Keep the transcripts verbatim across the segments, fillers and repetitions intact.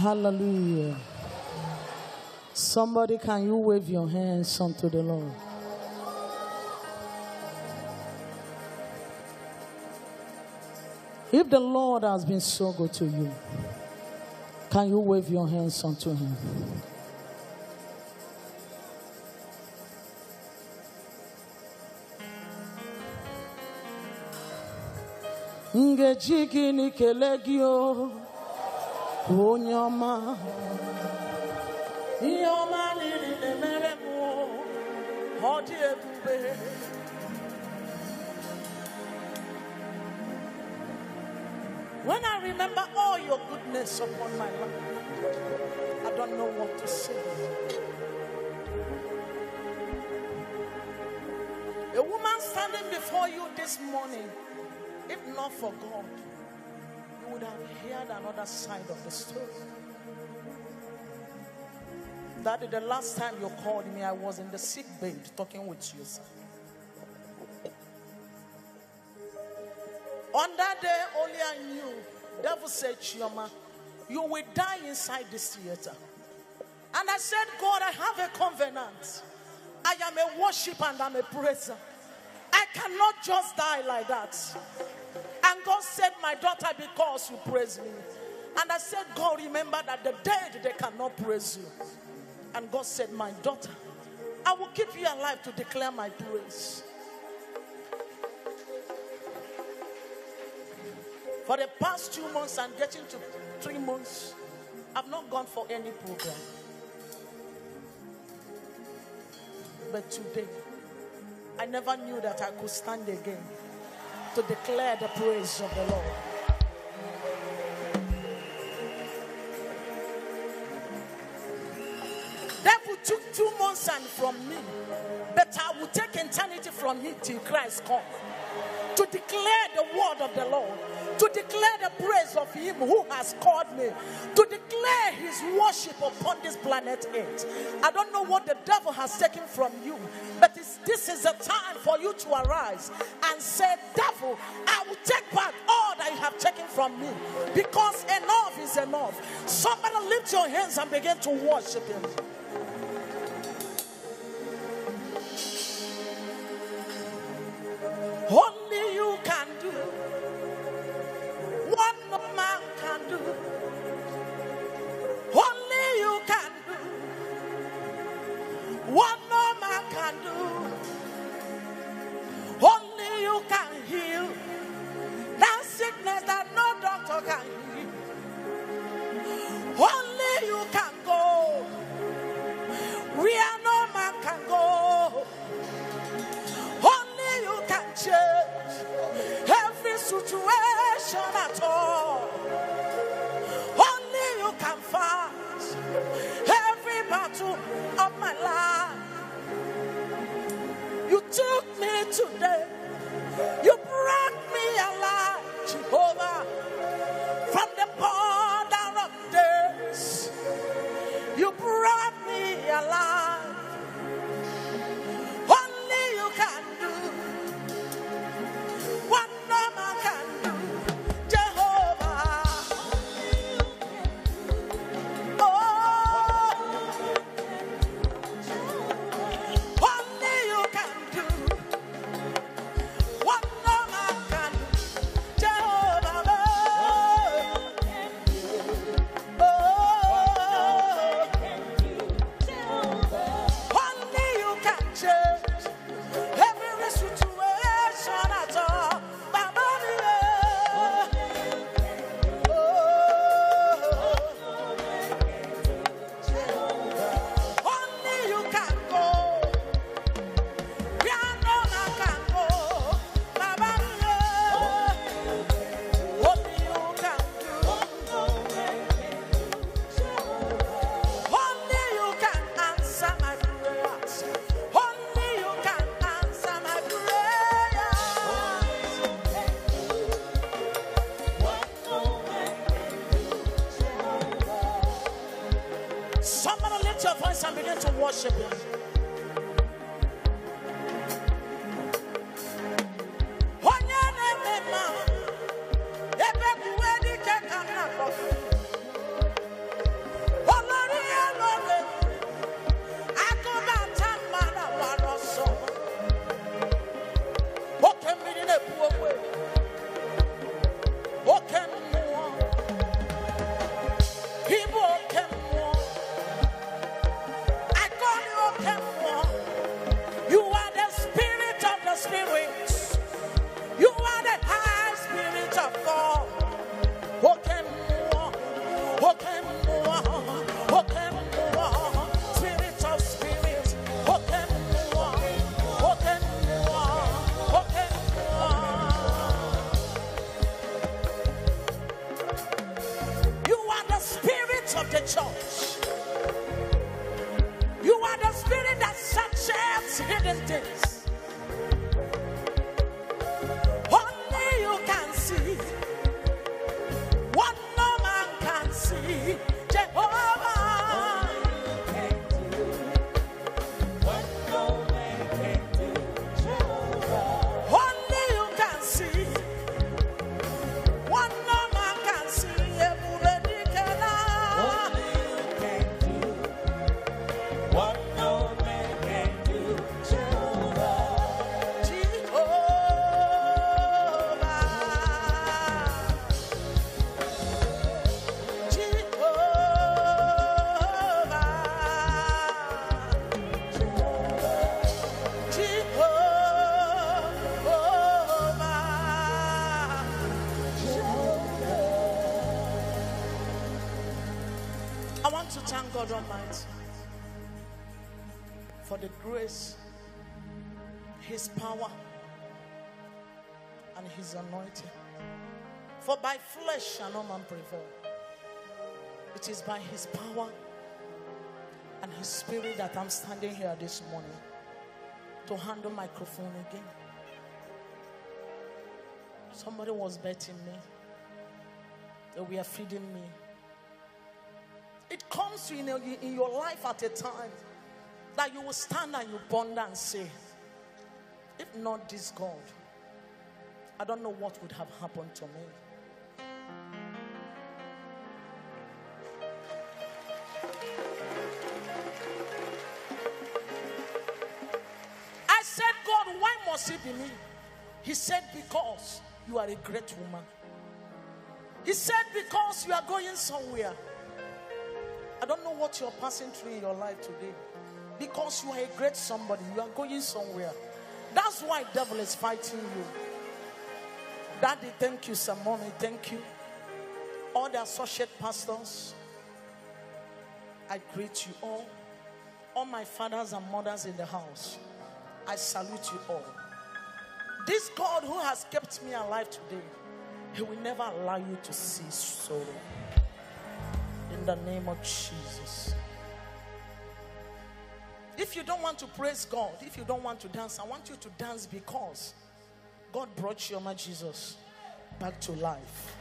Hallelujah. Somebody, can you wave your hands unto the Lord? If the Lord has been so good to you, can you wave your hands unto him? Ngeji gị n'ikele gị o, onye ọma. Ihe ọma niile na-emere m o, ọ dị ebube. When I remember all your goodness upon my life, I don't know what to say. A woman standing before you this morning, if not for God, you would have heard another side of the story. That the last time you called me, I was in the sick bed talking with you. On that day, only I knew. Devil said, Chioma, you will die inside this theater. And I said, God, I have a covenant. I am a worshiper and I'm a praiser. I cannot just die like that. And God said, my daughter, because you praise me. And I said, God, remember that the dead, they cannot praise you. And God said, my daughter, I will keep you alive to declare my praise. For the past two months and getting to three months, I've not gone for any program. But today, I never knew that I could stand again to declare the praise of the Lord. Devil took two months and from me, but I will take eternity from him till Christ comes. To declare the word of the Lord, to declare the praise of him who has called me, to declare his worship upon this planet earth. I don't know what the devil has taken from you, but it's, this is a time for you to arise and say, devil, I will take back all that you have taken from me, because enough is enough. Somebody lift your hands and begin to worship him. Only you can do what no man can do. Only you can do what no man can do. Only you can heal that sickness that no doctor can heal. Only you can go where no man can go. Every situation at all, only you can fight every battle of my life. You took me today, you brought me alive, Jehovah, from the border of death. You brought me alive. Only you can do. to thank God Almighty for the grace, His power, and His anointing. For by flesh shall no man prevail. It is by His power and His Spirit that I'm standing here this morning to handle the microphone again. Somebody was betting me that we are feeding me. It comes to you in, a, in your life at a time that you will stand and you ponder and say, if not this God, I don't know what would have happened to me. I said, God, why must it be me? He said, because you are a great woman. He said, because you are going somewhere. I don't know what you're passing through in your life today. Because you are a great somebody. You are going somewhere. That's why the devil is fighting you. Daddy, thank you. Sir, Mommy, thank you. All the associate pastors, I greet you all. All my fathers and mothers in the house, I salute you all. This God who has kept me alive today, He will never allow you to see sorrow. In the name of Jesus. If you don't want to praise God, if you don't want to dance, I want you to dance because God brought Chioma Jesus back to life.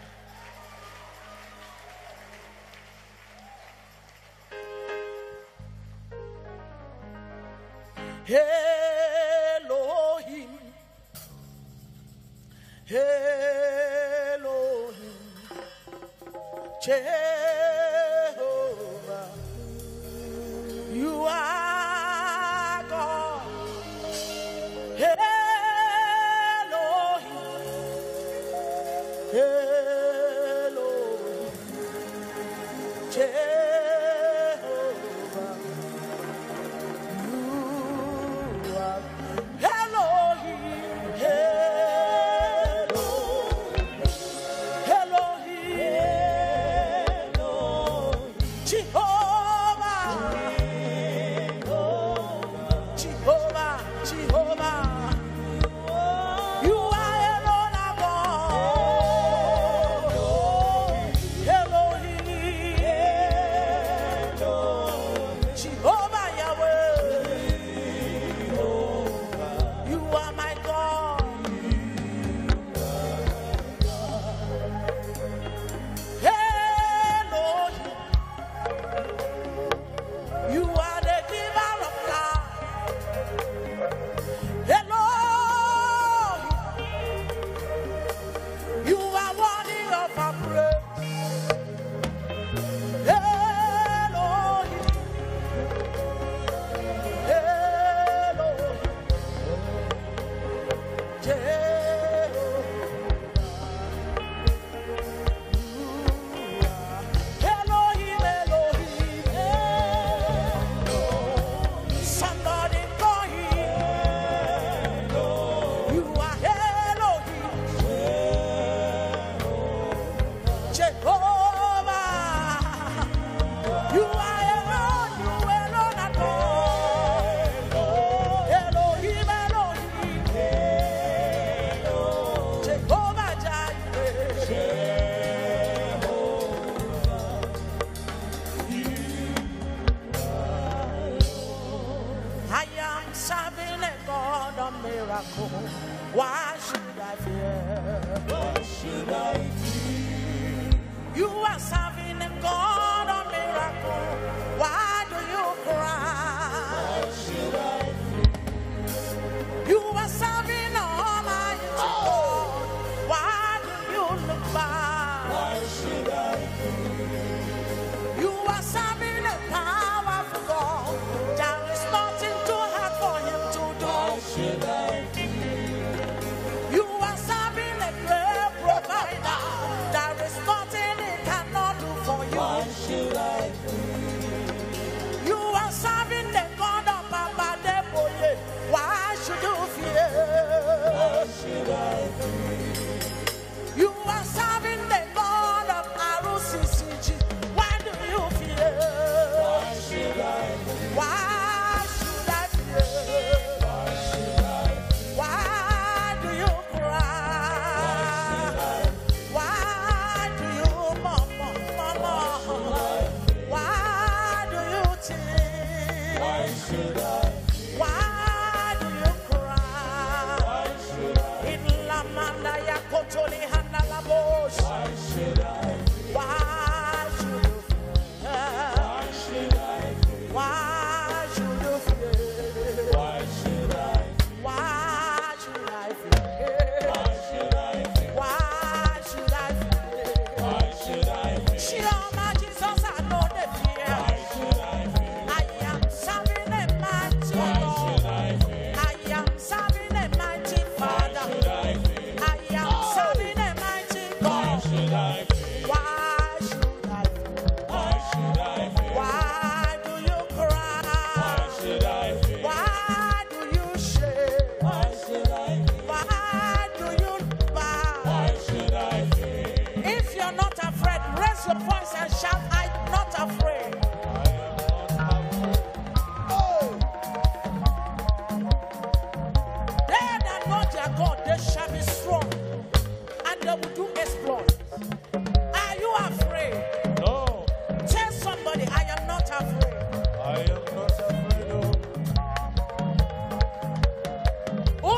Elohim, Elohim, Jehovah, you are. Lord their God, they shall be strong, and they will do exploits. Are you afraid? No. Tell somebody, I am not afraid. I am not afraid of. You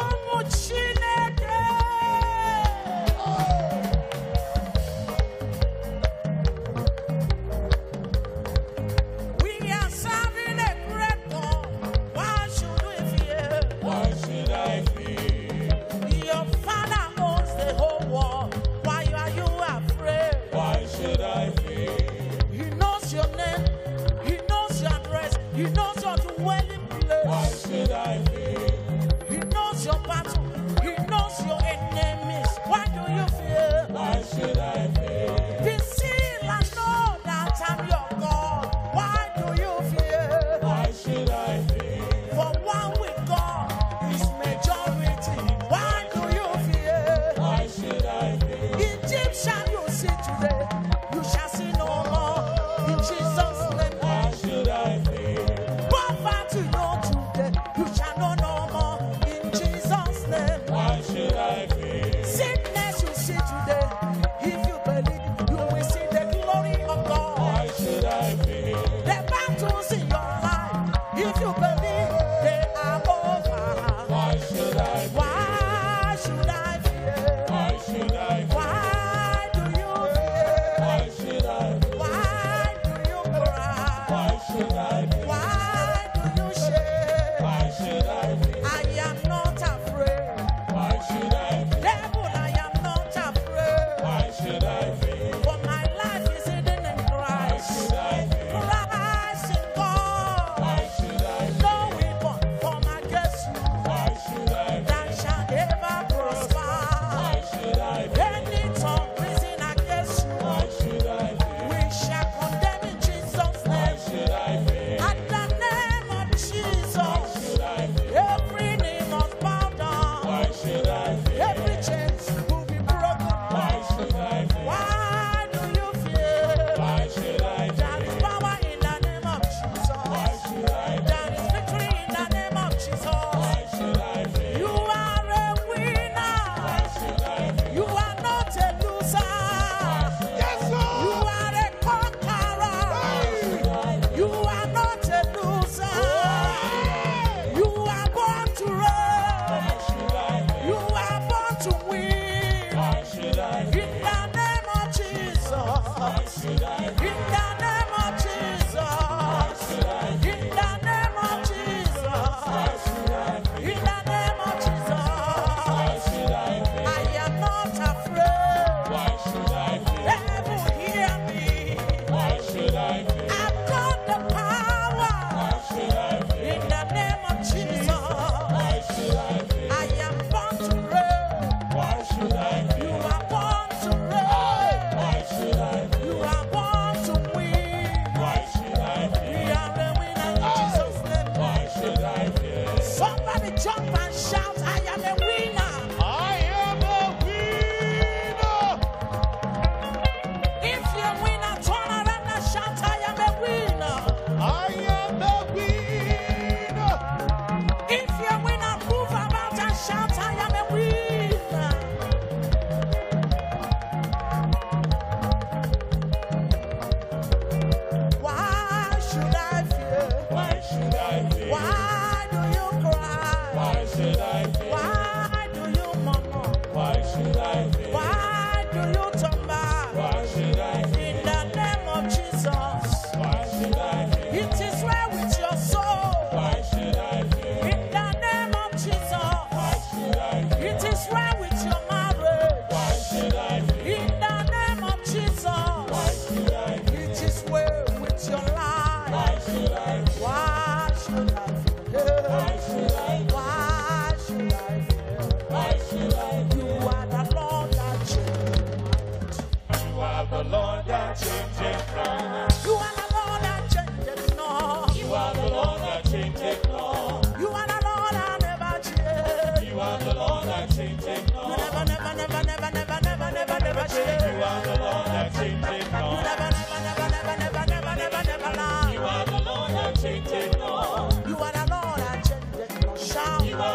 are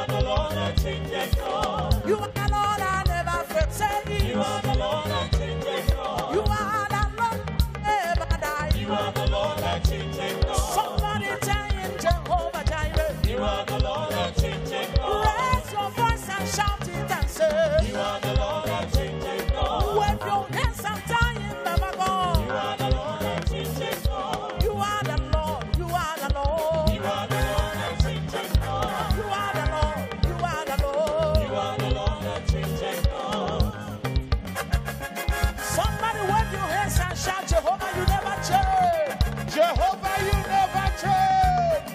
the Lord that changes all. You are the Lord, I never fail. Say, you are the Lord, I change not. You are the Lord, never die. You are the Lord, I change not. Somebody giant, Jehovah Jireh. You are the Lord, I change not. Raise your voice and shout it and say, you are the Lord, I change not. Wave your hands and tie in the wagon. You are the Lord, I change not. You are the Lord, you are the Lord. You are the Lord, I change not. You are the Lord, you are the Lord. You are the Lord, I change not. Somebody wave your hands and shout, Jehovah, you never change. Jehovah, you never change.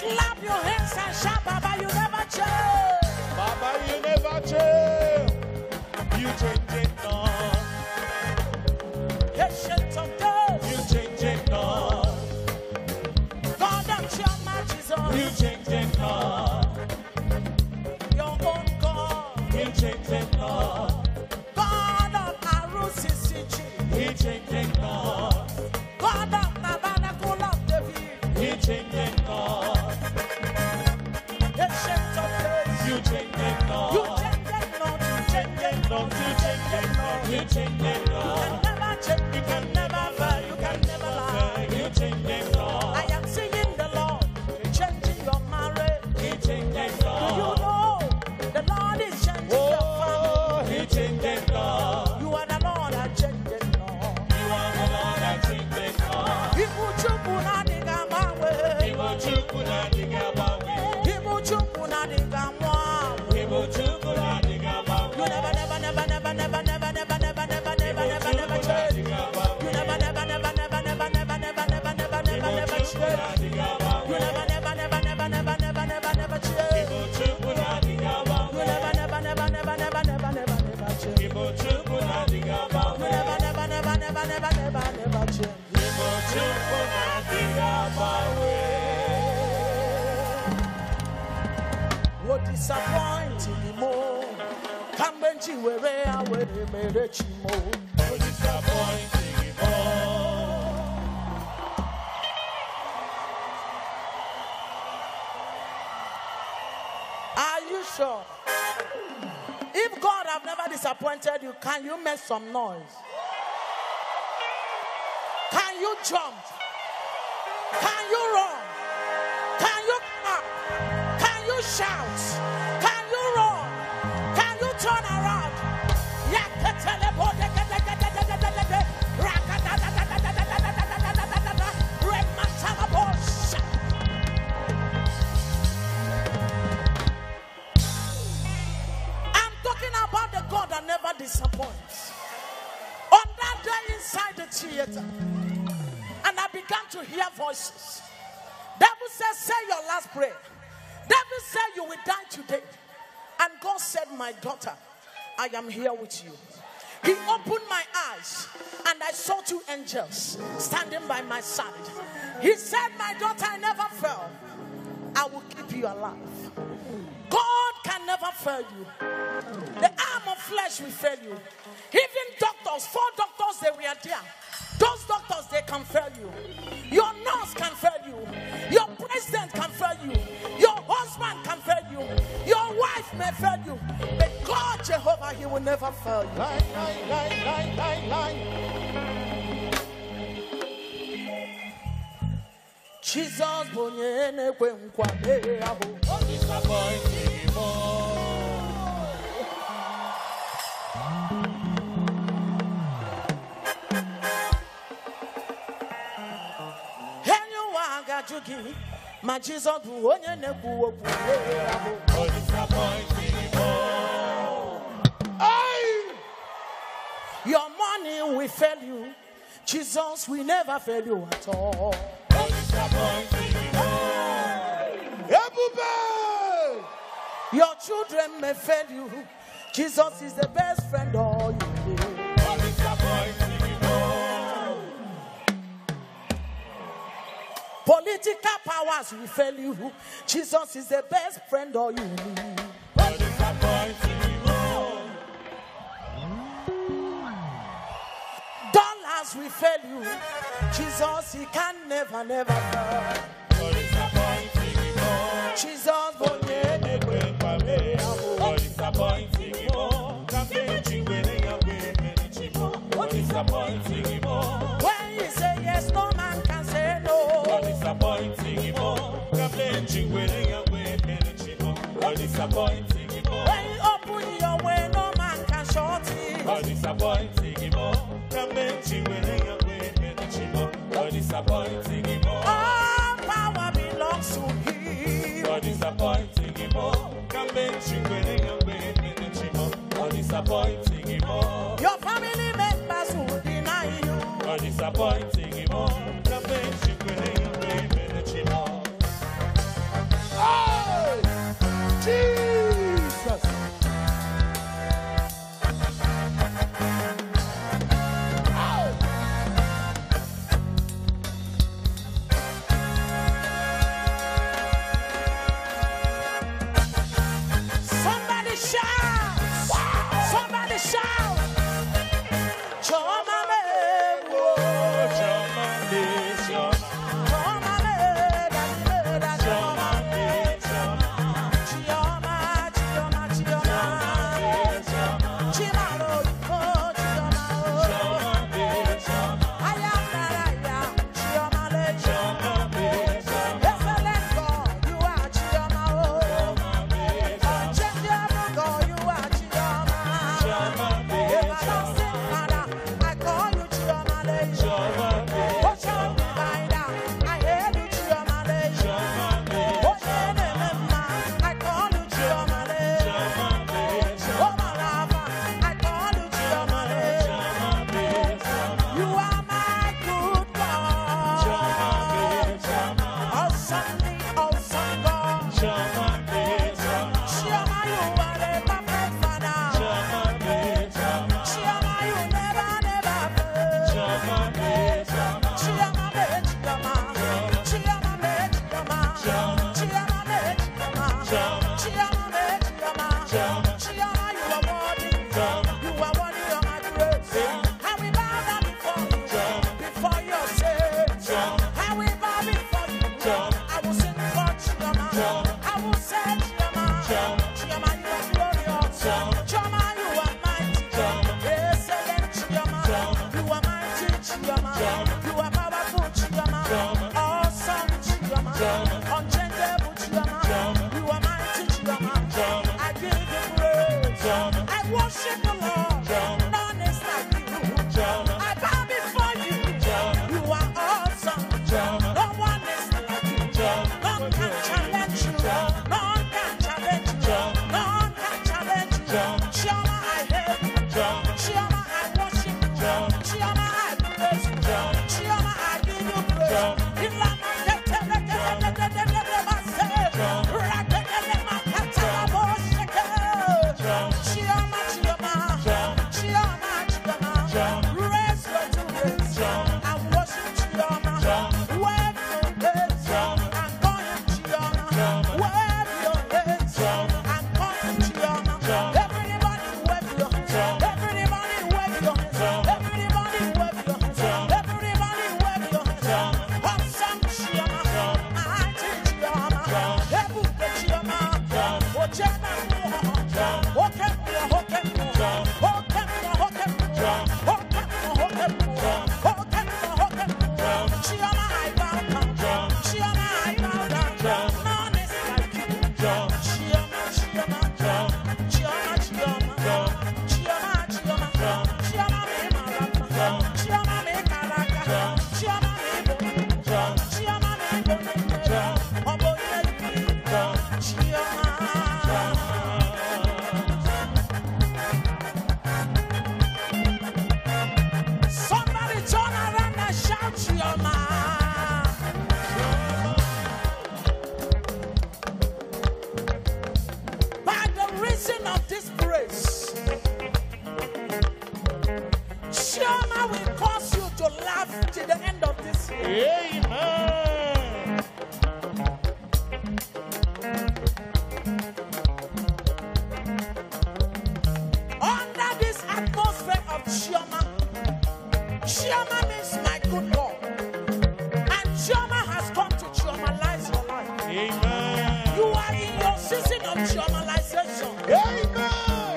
Clap your hands and shout, Baba, you never change. Baba, you never change. You change it not. Patient of death. You change it not. God of Chioma Jesus. You change it not. Your own God. You change it not. God of Arusi Siji. You change it not. God of Nabanakul of David. You change it not. Patient of death. You change it not. You change it not. You change it not. You change it not. You change it not. You can never change. You can never fail. You can never lie. You change it not. I am singing the Lord, changing your marriage. You change it Do you not. know the Lord is changing your family? Oh, you change it not. You are the Lord, I change it not. You are the Lord, I change it not. Ibu chukwu na adịghị agbanwe. Ibu chukwu na adịghị agbanwe. Ibu chukwu na adịghị anwụ anwụ. Ibu chukwu na adịghị agbanwe. You never, never, never, never, never, never, never, never, never, never, never, never change. You never, never, never, never, never, never, never, never, never, never, never change. You never, never, never, never, never, never, never, never change. You never, never, never, never, never, never, never, never change. You never, never, never, never, never, never, never change. No disappointing more. Come bench where I will make it more. No disappointing more. Are you sure? If God have never disappointed you, can you make some noise? Can you jump? Can you run? Can you clap? Can you shout? Can you run? Can you turn around? I'm talking about the God that never disappoints. On that day inside the theater, and I began to hear voices. Devil said, say your last prayer. Devil said, you will die today. And God said, my daughter, I am here with you. He opened my eyes and I saw two angels standing by my side. He said, my daughter, I never fail. I will keep you alive. God can never fail you. The arm of flesh will fail you. Even doctors, four doctors, they were there. Those doctors, they can fail you. Your nurse can fail you. Your president can fail you. Your husband can fail you. Your wife may fail you. But God, Jehovah, He will never fail you. Lie, lie, lie, lie, lie, lie. Jesus, bonyene kwenkwabe aho. Oh, disappointing more. My Jesus, who never your money will fail you. Jesus will never fail you at all. Your children may fail you. Jesus is the best friend all you need. Political powers will fail you. Jesus is the best friend all you need. Dollars will fail you. Jesus, He can never, never fail. Jesus, disappointing him more. When you say yes, no man can say no. No disappointing him more. Kablenji wele ya we penichi mo. No disappointing him more. When you open your way, no man can shut it. No disappointing him more. Kablenji wele ya we penichi mo. No disappointing him more. All power belongs to him. No disappointing him more. Kablenji wele ya we penichi mo. No disappointing him more. Your family members will deny you. No disappointing him more. Kablenji wele ya we penichi mo. Oh, Jesus. Oh. Somebody shout. Wow. Somebody shout.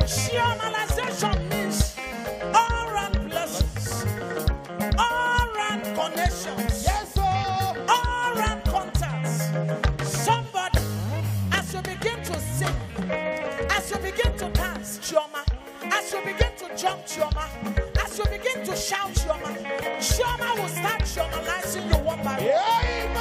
Chiomalization means all round blessings. As you begin to dance, Chioma, as you begin to jump, Chioma, as you begin to shout, Chioma, Chioma will start Chiomanizing you one by one. Yeah,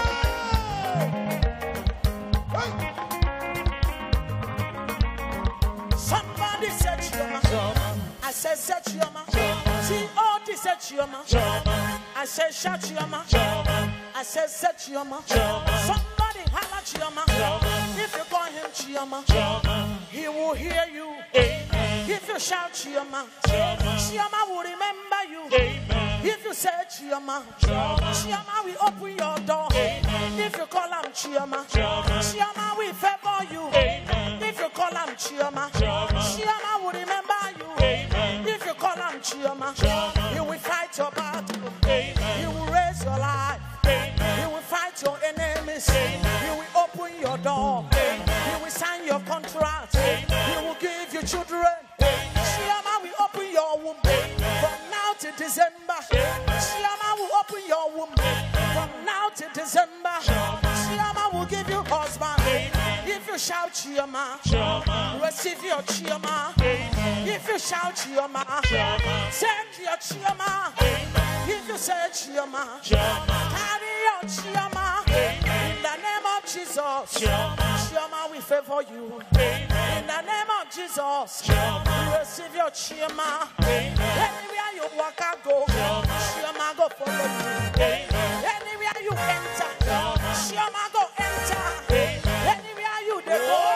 somebody said Chioma. Chioma. I said, said Chioma. See, all this said Chioma. Chioma. I said, shout Chioma. Chioma. I said, said Chioma. Chioma. Somebody holler Chioma. Chioma. If you call him Chioma, Chioma, he will hear you. Amen. If you shout Chioma, Chioma, Chioma will remember you. Amen. If you say Chioma, Chioma, Chioma will open your door. Amen. If you call him Chioma, Chioma, Chioma will favor you. Amen. If you call him Chioma, Chioma, Chioma will remember you. Amen. If you call him Chioma, Chioma, he will fight your battle. Amen. He will raise your life. Amen. He will fight your enemies. Amen. He will open your door. Amen. He will sign your contract. Amen. He will give you children. Chioma will open your womb. Amen. From now to December. Chioma will open your womb. Amen. From now to December. Chioma will give you husband. Amen. If you shout Chioma, Chioma, receive your Chioma. Amen. If you shout Chioma, Chioma, send your Chioma. Amen. If you say Chioma, Chioma, carry your Chioma. Amen. In the name of Jesus, Chioma, Chioma we favor you. Amen. In the name of Jesus, Chioma, you receive your Chioma. Amen. Anywhere you walk out, go, Chioma, Chioma go follow you. Amen. Anywhere you enter, Chioma, Chioma go enter. Amen. Anywhere you they go,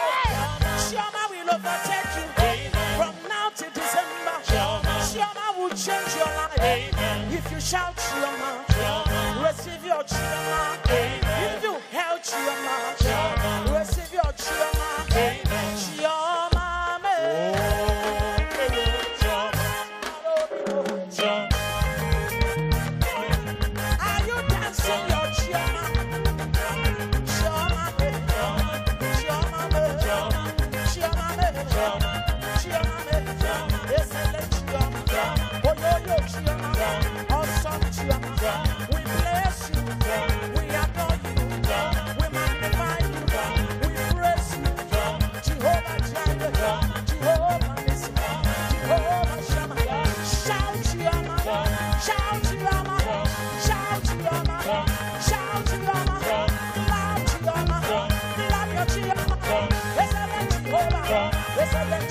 Chioma will overtake you. Amen. From now to December, Chioma, Chioma will change your life. Amen. If you shout Chioma, Chioma, receive your Chioma. Amen. If you hail Chioma, Chioma, receive your Chioma. Amen. Chioma, me. Are you dancing your Chioma? Chioma, me. Chioma, me. Chioma, me. Chioma, me. Chioma, me. Yes, I let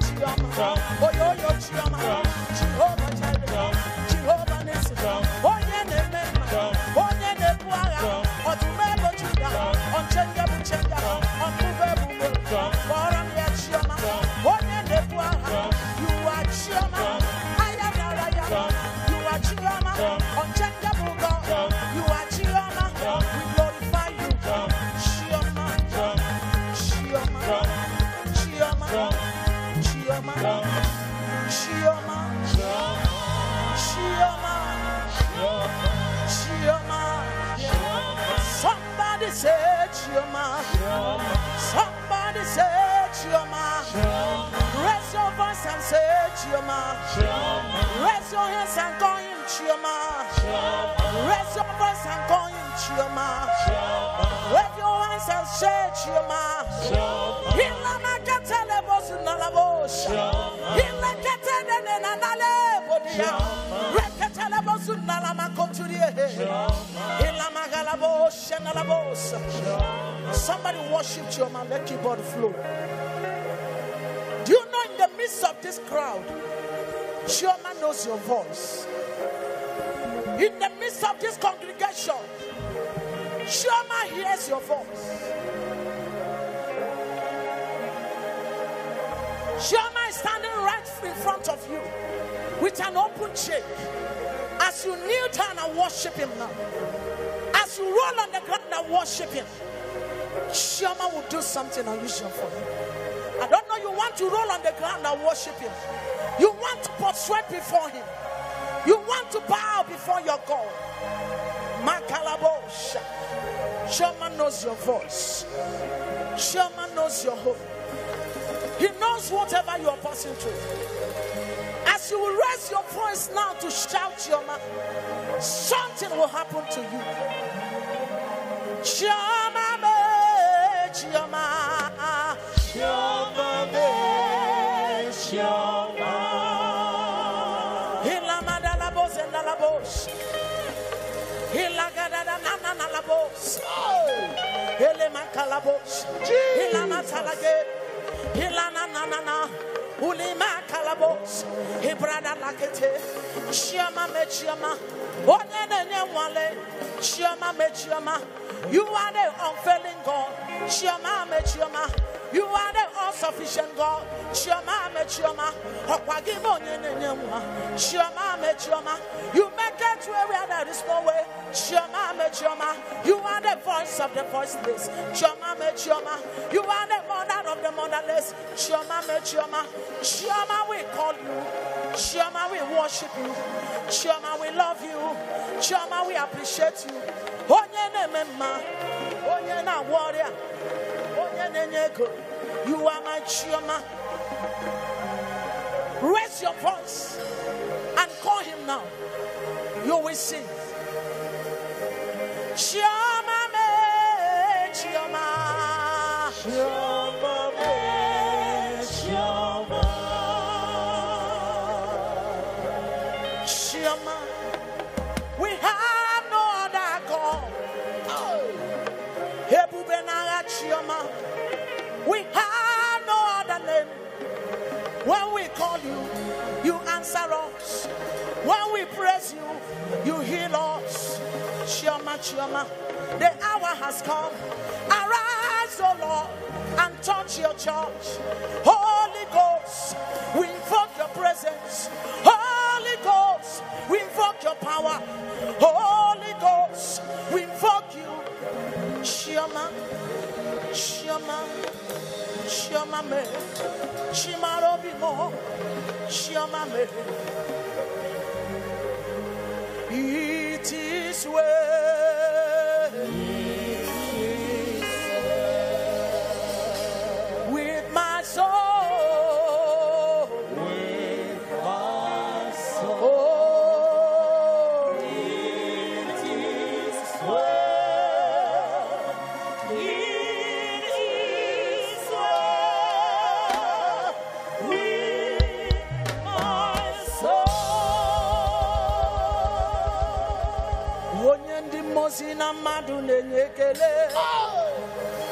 Chioma. Oh, yo, yo, Chioma. Somebody said Chioma. Somebody said Chioma. hands and say, Chioma. Raise your hands and call him Chioma. Raise your voice and call him Chioma. Raise your hands and say, Chioma. Somebody worship Chioma, let keyboard flow. Do you know, in the midst of this crowd, Chioma knows your voice. In the midst of this congregation, Chioma hears your voice. Chioma is standing right in front of you with an open cheek. As you kneel down and worship him now, as you roll on the ground and worship him, Chioma will do something unusual for you. I don't know, you want to roll on the ground and worship him. You want to prostrate before him. You want to bow before your God. Makalabosha. Chioma knows your voice. Chioma knows your hope. He knows whatever you are passing through. As you will raise your voice now to shout, Chioma, something will happen to you. Chioma me, Chioma, Chioma me, Chioma. Hila madala bos and la bos. Hila gadada na na la bos. Hila makala bos. Hila matalage. Hila na na na na. Ulima kalabos, Hebrada lakete, Chioma me Chioma, Onenene wale, Chioma me Chioma. You are the unfailing God, Chioma me Chioma. You are the all-sufficient God, Chioma me Chioma. Okwagi mo nene mwa, Chioma me Chioma. You make it where there is no way, Chioma me Chioma. You are the voice of the voiceless, Chioma me Chioma. You are the mother of the motherless, Chioma me Chioma. Chioma, we call you. Chioma, we worship you. Chioma, we love you. Chioma, we appreciate you. Onyene mema, onyena warrior. You are my Chioma. Raise your voice and call him now. You will sing. Chioma me, Chioma. Chioma me, Chioma. Chioma. We have no other call. Hebu benara Chioma. We have no other name. When we call you, you answer us. When we praise you, you heal us. Chioma, Chioma, the hour has come. Arise, O Lord, and touch your church. Holy Ghost, we invoke your presence. Holy Ghost, we invoke your power. Holy Ghost, we invoke you. Chioma, Chioma. Chioma me, Chimaro bimo, Chioma me. It is well. It is well with my soul. With my soul. It is well. It oh,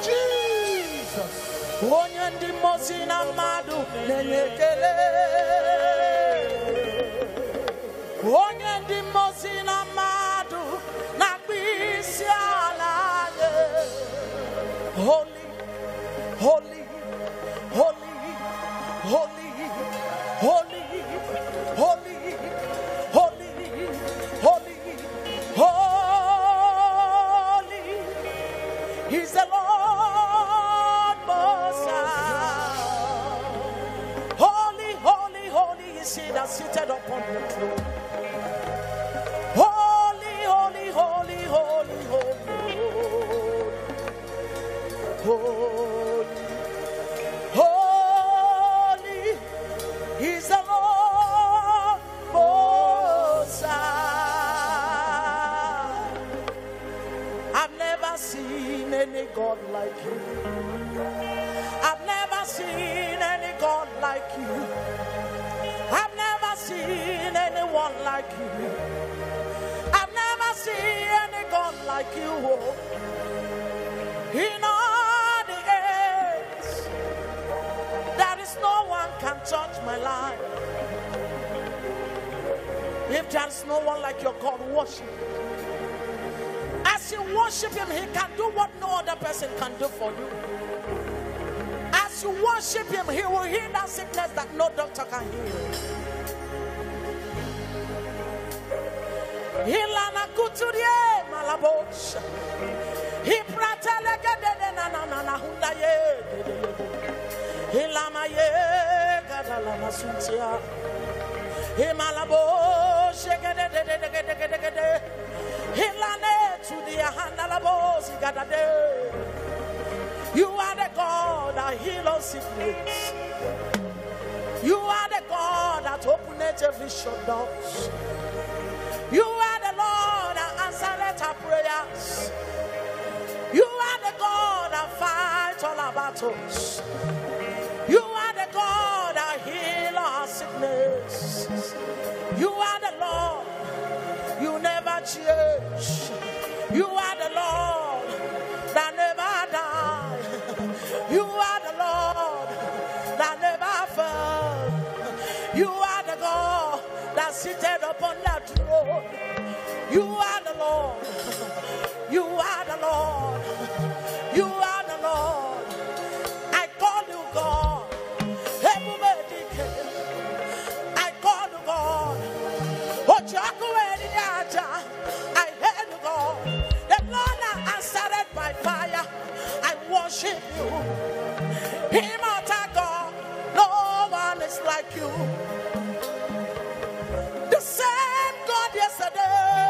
Jesus. Holy, holy, holy, holy. Seated upon the throne. Holy, holy, holy, holy, holy, holy, holy, holy seen any God like you. I've never seen anyone like you. I've never seen any God like you. In all the age, there is no one can touch my life. If there is no one like your God, worship. As you worship him, he can do what no other person can do for you. As you worship him, he will heal that sickness that no doctor can heal. You are the God that heals all sickness. You are the God that opens every shut door. You are the Lord that answers our prayers. You are the God that fights all our battles. You are the God that heals our sickness. You are the Lord. You never change. You are the Lord that never dies. You are the Lord that never fell. You are the God that seated upon that throne. You are the Lord. You are the Lord. You are the Lord. I call you God. I call you God. I heard you, God. The Lord that answered by fire. I worship you. Him out of God, no one is like you. The same God yesterday,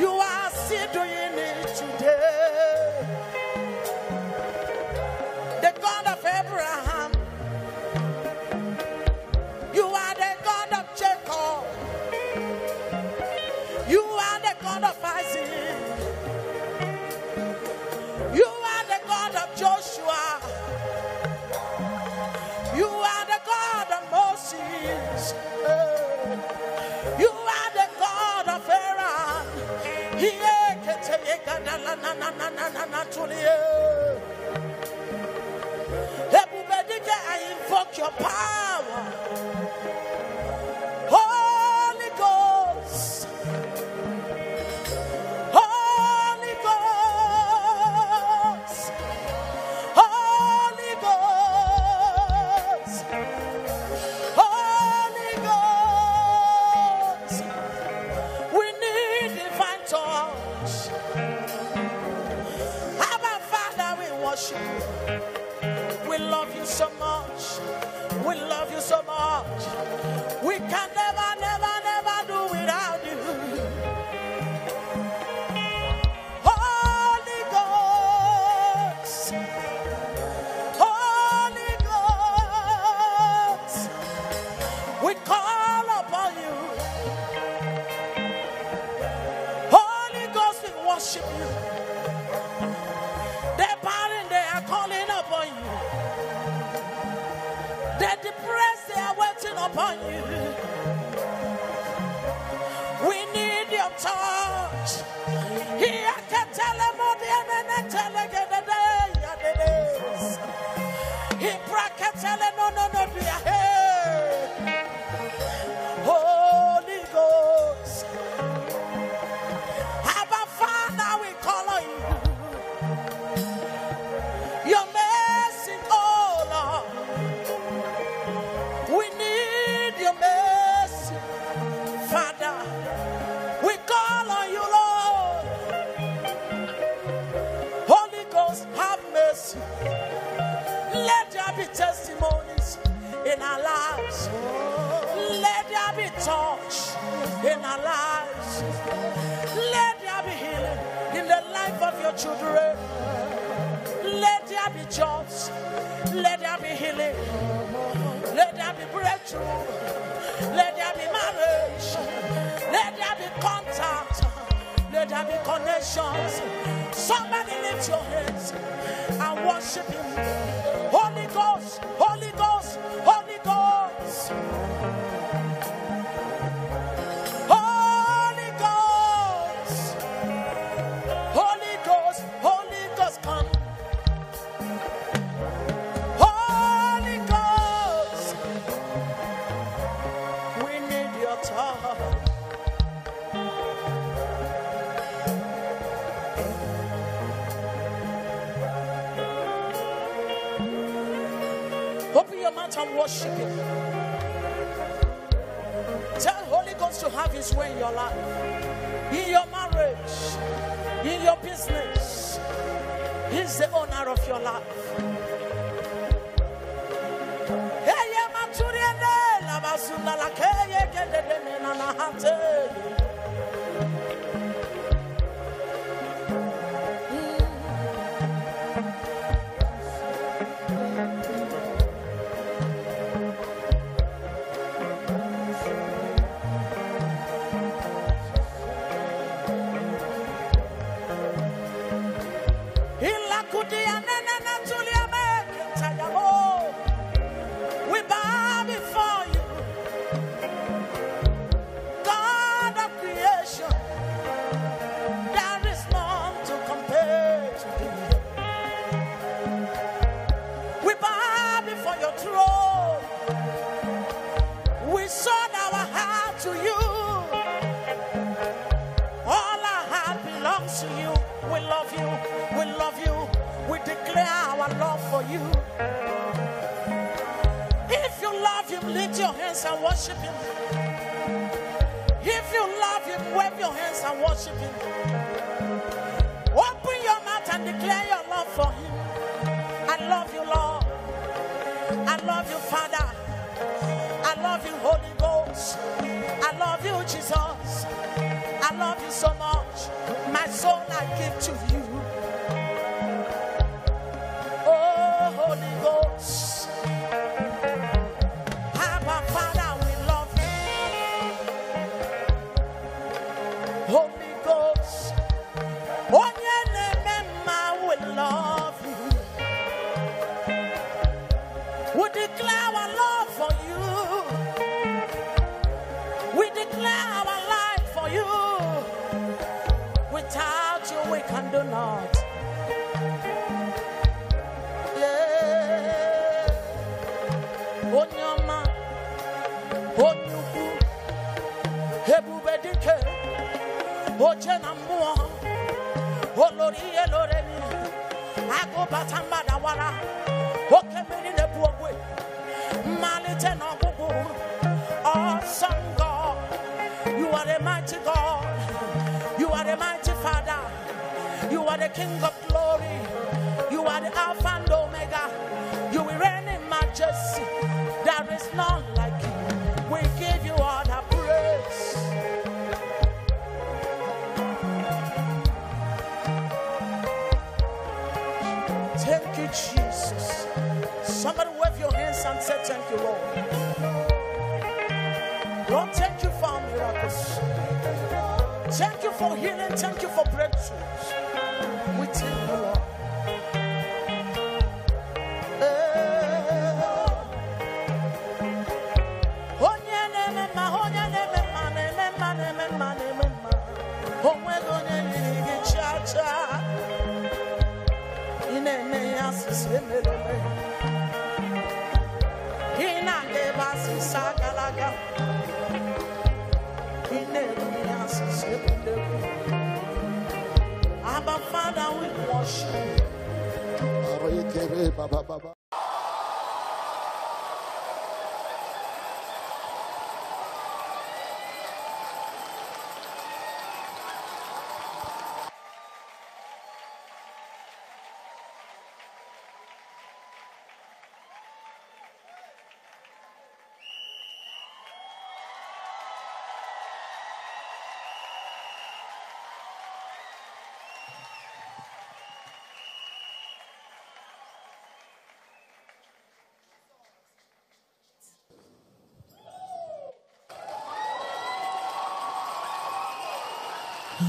you are still doing it today. The God of Abraham, you are the God of Jacob, you are the God of Isaac, you are the God of Joshua. I invoke your power, Holy Ghost, Holy Ghost, Holy Ghost, Holy Ghost. We need divine touch. We love you so much. We love you so much. We can never, never, never do without you. Holy Ghost. Holy Ghost. We call upon you. Holy Ghost, we worship you. Upon you, we need your touch. Here I can tell him all the enemy, tell him the day. He bracket tell him no, no, no, be ahead. Holy Ghost, have a father we call on you. Your mercy, oh Lord, we need. Testimonies in our lives. Let there be touch in our lives. Let there be healing in the life of your children. Let there be jobs. Let there be healing. Let there be breakthrough. Let there be marriage. Let there be contact. Let there be connections. Somebody lift your hands and worship him. Holy Ghost. Ghost, Holy Ghost, Holy Ghost. Holy Ghost, Holy Ghost, Holy Ghost, come. Holy Ghost, we need your touch. And worship Him. Tell Holy Ghost to have His way in your life, in your marriage, in your business. He's the owner of your life. And worship Him. If you love Him, wave your hands and worship Him. Open your mouth and declare your love for Him. I love you, Lord. I love you, Father. I love you, Holy Ghost. I love you, Jesus. I love you so much. My soul I give to you. Oh, Holy Ghost. Awesome God, you are a mighty God, you are a mighty Father, you are the King of glory, you are the Alpha and Omega, you will reign in majesty, there is none like you, we give you all the praise. Thank you, Jesus. Somebody wave your hands and say, thank you, Lord. Lord, thank you for miracles. Thank you for healing. Thank you for breakthroughs. We thank you, Lord. Abba Father, we worship.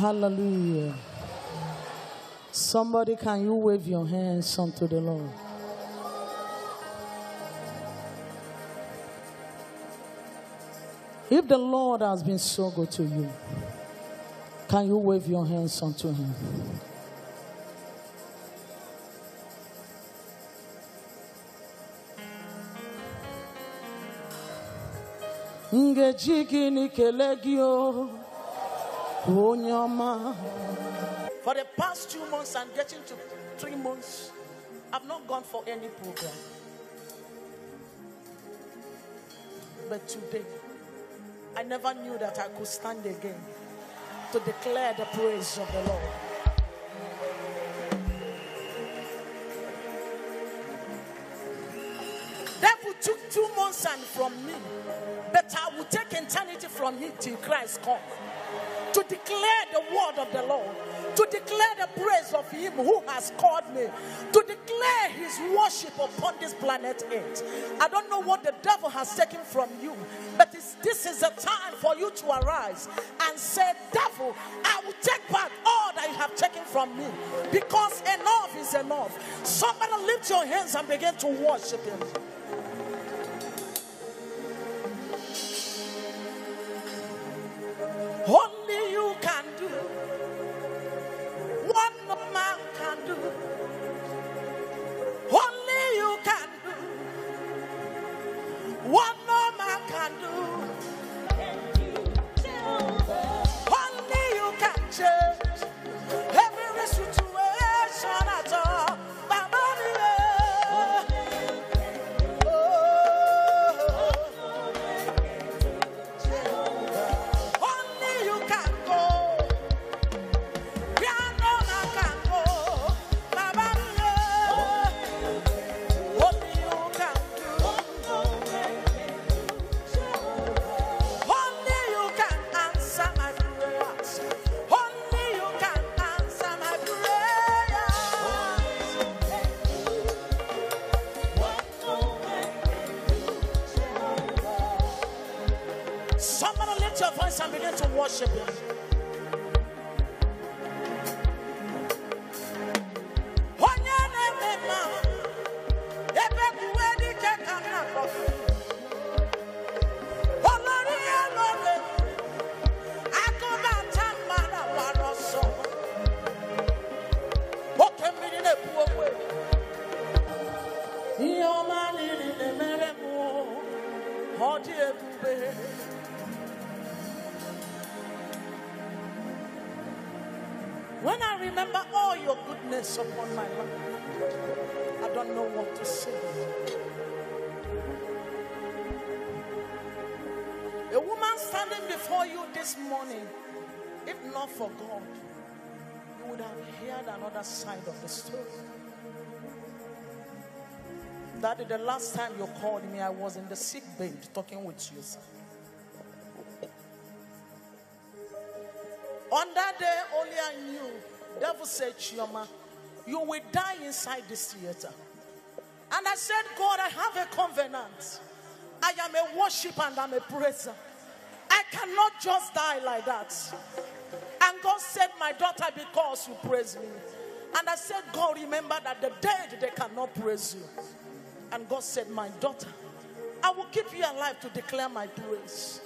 Hallelujah. Somebody, can you wave your hands unto the Lord? If the Lord has been so good to you, can you wave your hands unto him? For the past two months and getting to three months, I've not gone for any program. But today, I never knew that I could stand again to declare the praise of the Lord. Devil took two months and from me, but I will take eternity from him till Christ comes. To declare the word of the Lord, to declare the praise of him who has called me, to declare his worship upon this planet Earth. I don't know what the devil has taken from you, but it's, this is a time for you to arise and say, devil, I will take back all that you have taken from me, because enough is enough. Somebody lift your hands and begin to worship him. Only you can do what no man can do. Only you can do what no man can do. Only you can change every situation at all. Worship him. When I remember all your goodness upon my life, I don't know what to say. A woman standing before you this morning, if not for God, you would have heard another side of the story. Daddy, the last time you called me, I was in the sick bed talking with you. On that day, only I knew. Devil said, Chioma, you will die inside this theater. And I said, God, I have a covenant. I am a worshiper and I'm a praiser. I cannot just die like that. And God said, my daughter, because you praise me. And I said, God, remember that the dead, they cannot praise you. And God said, my daughter, I will keep you alive to declare my praise.